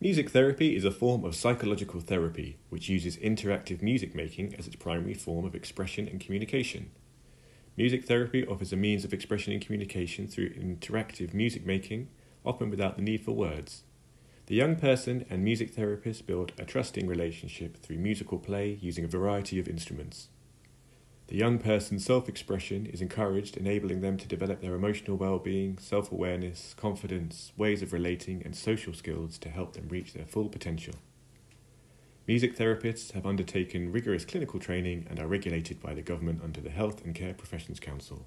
Music therapy is a form of psychological therapy which uses interactive music making as its primary form of expression and communication. Music therapy offers a means of expression and communication through interactive music making, often without the need for words. The young person and music therapist build a trusting relationship through musical play using a variety of instruments. The young person's self-expression is encouraged, enabling them to develop their emotional well-being, self-awareness, confidence, ways of relating, and social skills to help them reach their full potential. Music therapists have undertaken rigorous clinical training and are regulated by the government under the Health and Care Professions Council.